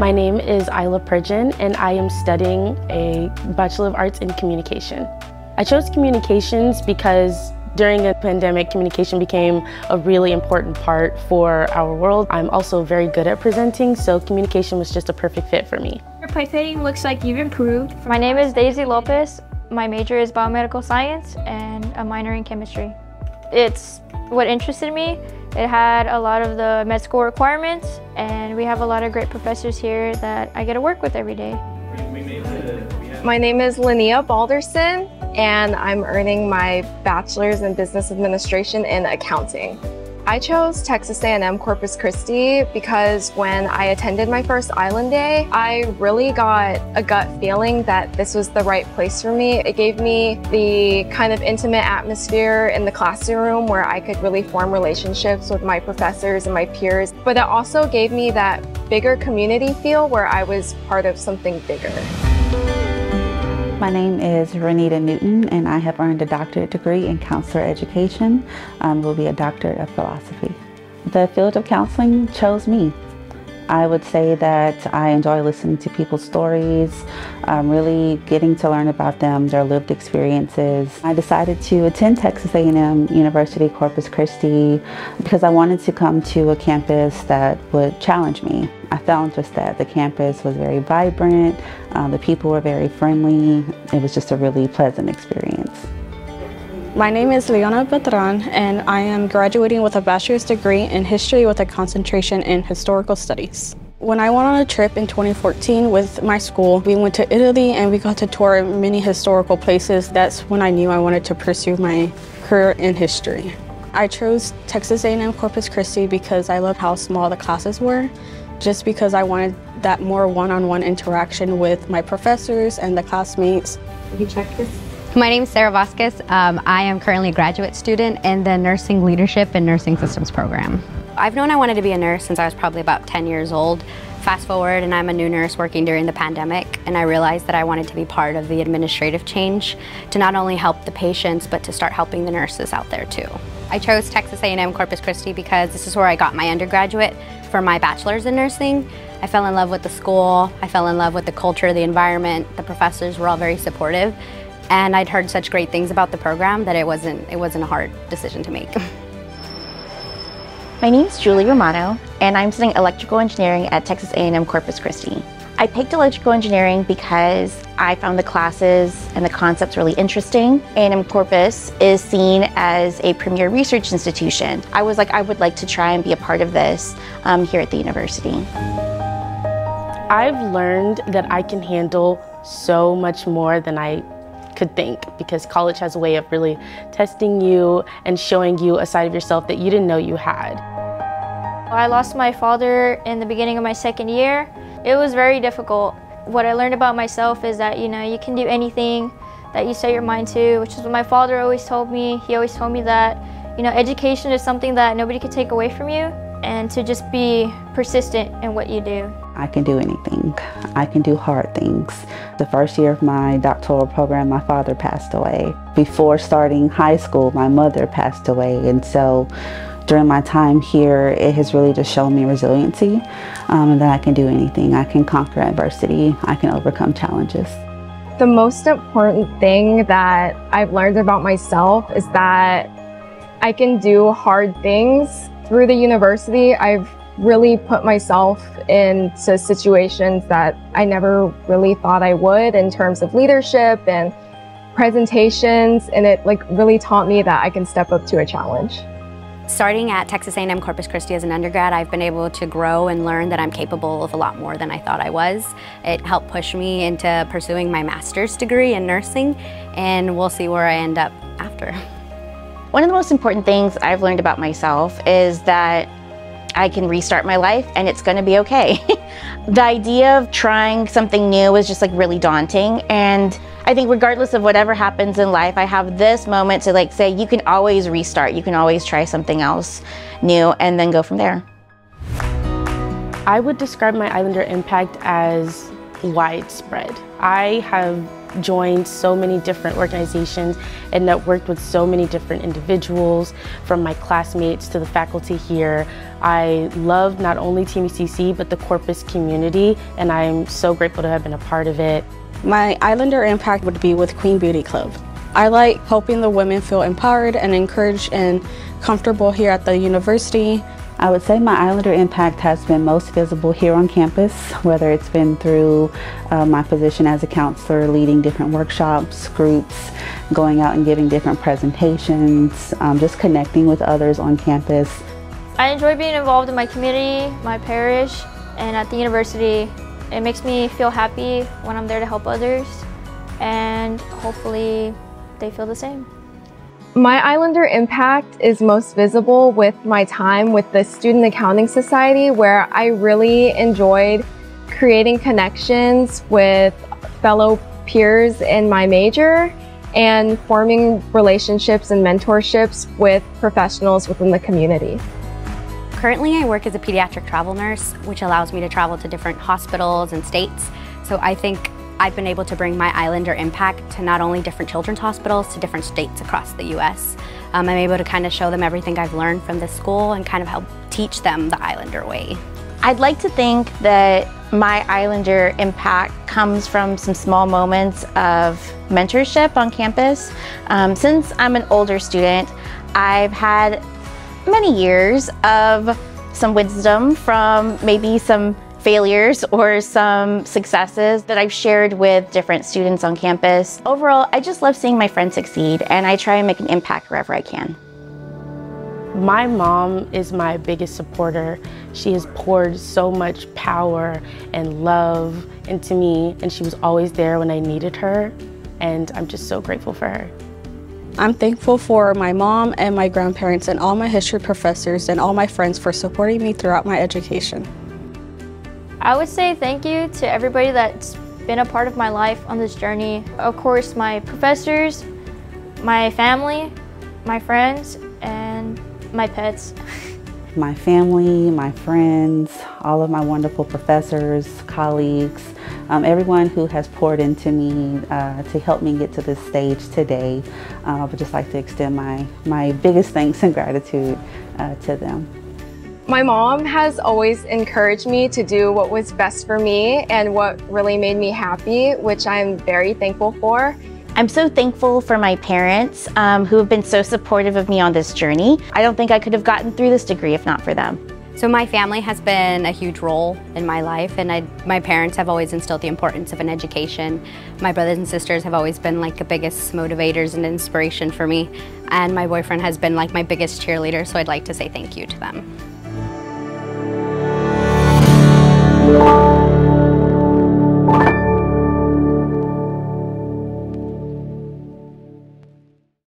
My name is Ila Pridgeon, and I am studying a Bachelor of Arts in Communication. I chose communications because during the pandemic, communication became a really important part for our world. I'm also very good at presenting, so communication was just a perfect fit for me. Your plating looks like you've improved. My name is Daisy Lopez. My major is biomedical science and a minor in chemistry. It's what interested me. It had a lot of the med school requirements, and we have a lot of great professors here that I get to work with every day. My name is Linnea Balderson, and I'm earning my bachelor's in business administration in accounting. I chose Texas A&M Corpus Christi because when I attended my first Island Day, I really got a gut feeling that this was the right place for me. It gave me the kind of intimate atmosphere in the classroom where I could really form relationships with my professors and my peers, but it also gave me that bigger community feel where I was part of something bigger. My name is Renita Newton, and I have earned a doctorate degree in counselor education. Will be a doctorate of philosophy. The field of counseling chose me. I would say that I enjoy listening to people's stories, really getting to learn about them, their lived experiences. I decided to attend Texas A&M University-Corpus Christi because I wanted to come to a campus that would challenge me. I found just that the campus was very vibrant, the people were very friendly. It was just a really pleasant experience. My name is Leona Petran, and I am graduating with a bachelor's degree in history with a concentration in historical studies. When I went on a trip in 2014 with my school, we went to Italy and we got to tour many historical places. That's when I knew I wanted to pursue my career in history. I chose Texas A&M Corpus Christi because I loved how small the classes were, just because I wanted that more one-on-one interaction with my professors and the classmates. Can you check this? My name is Sarah Vasquez. I am currently a graduate student in the Nursing Leadership and Nursing Systems program. I've known I wanted to be a nurse since I was probably about 10 years old. Fast forward, and I'm a new nurse working during the pandemic, and I realized that I wanted to be part of the administrative change to not only help the patients, but to start helping the nurses out there too. I chose Texas A&M Corpus Christi because this is where I got my undergraduate for my bachelor's in nursing. I fell in love with the school, I fell in love with the culture, the environment, the professors were all very supportive, and I'd heard such great things about the program that it wasn't a hard decision to make. My name is Julie Romano, and I'm studying electrical engineering at Texas A&M Corpus Christi. I picked electrical engineering because I found the classes and the concepts really interesting. A&M Corpus is seen as a premier research institution. I was like, I would like to try and be a part of this here at the university. I've learned that I can handle so much more than I could think, because college has a way of really testing you and showing you a side of yourself that you didn't know you had. I lost my father in the beginning of my second year. It was very difficult. What I learned about myself is that, you know, you can do anything that you set your mind to, which is what my father always told me. He always told me that, you know, education is something that nobody can take away from you, and to just be persistent in what you do. I can do anything. I can do hard things. The first year of my doctoral program, my father passed away. Before starting high school, my mother passed away. And so during my time here, it has really just shown me resiliency, and that I can do anything. I can conquer adversity. I can overcome challenges. The most important thing that I've learned about myself is that I can do hard things. Through the university, I've really put myself into situations that I never really thought I would in terms of leadership and presentations, and it like really taught me that I can step up to a challenge. Starting at Texas A&M Corpus Christi as an undergrad, I've been able to grow and learn that I'm capable of a lot more than I thought I was. It helped push me into pursuing my master's degree in nursing, and we'll see where I end up after. One of the most important things I've learned about myself is that I can restart my life and it's gonna be okay. The idea of trying something new is just like really daunting, and I think regardless of whatever happens in life, I have this moment to like say you can always restart, you can always try something else new and then go from there. I would describe my Islander impact as widespread. I have joined so many different organizations and networked with so many different individuals, from my classmates to the faculty here. I love not only Team ECC, but the Corpus community, and I'm so grateful to have been a part of it. My Islander impact would be with Queen Beauty Club. I like helping the women feel empowered and encouraged and comfortable here at the university. I would say my Islander impact has been most visible here on campus, whether it's been through my position as a counselor, leading different workshops, groups, going out and giving different presentations, just connecting with others on campus. I enjoy being involved in my community, my parish, and at the university. It makes me feel happy when I'm there to help others, and hopefully they feel the same. My Islander impact is most visible with my time with the Student Accounting Society, where I really enjoyed creating connections with fellow peers in my major and forming relationships and mentorships with professionals within the community. Currently, I work as a pediatric travel nurse, which allows me to travel to different hospitals and states, so I think I've been able to bring my Islander impact to not only different children's hospitals, to different states across the U.S. I'm able to kind of show them everything I've learned from this school and kind of help teach them the Islander way. I'd like to think that my Islander impact comes from some small moments of mentorship on campus. Since I'm an older student, I've had many years of some wisdom from maybe some failures or some successes that I've shared with different students on campus. Overall, I just love seeing my friends succeed, and I try and make an impact wherever I can. My mom is my biggest supporter. She has poured so much power and love into me, and she was always there when I needed her, and I'm just so grateful for her. I'm thankful for my mom and my grandparents and all my history professors and all my friends for supporting me throughout my education. I would say thank you to everybody that's been a part of my life on this journey. Of course, my professors, my family, my friends, and my pets. My family, my friends, all of my wonderful professors, colleagues, everyone who has poured into me to help me get to this stage today. I would just like to extend my biggest thanks and gratitude to them. My mom has always encouraged me to do what was best for me and what really made me happy, which I'm very thankful for. I'm so thankful for my parents who have been so supportive of me on this journey. I don't think I could have gotten through this degree if not for them. So my family has been a huge role in my life, and my parents have always instilled the importance of an education. My brothers and sisters have always been like the biggest motivators and inspiration for me, and my boyfriend has been like my biggest cheerleader, so I'd like to say thank you to them.